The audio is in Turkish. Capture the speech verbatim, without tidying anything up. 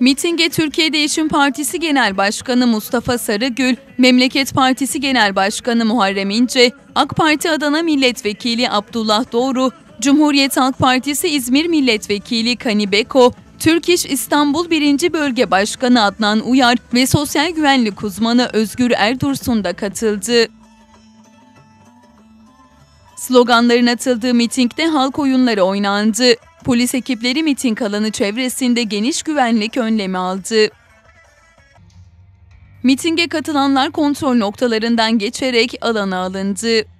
Mitinge Türkiye Değişim Partisi Genel Başkanı Mustafa Sarıgül, Memleket Partisi Genel Başkanı Muharrem İnce, AK Parti Adana Milletvekili Abdullah Doğru, Cumhuriyet Halk Partisi İzmir Milletvekili Kani Beko, Türk İş İstanbul birinci Bölge Başkanı Adnan Uyar ve Sosyal Güvenlik Uzmanı Özgür Erdursun da katıldı. Sloganların atıldığı mitingde halk oyunları oynandı. Polis ekipleri miting alanı çevresinde geniş güvenlik önlemi aldı. Mitinge katılanlar kontrol noktalarından geçerek alana alındı.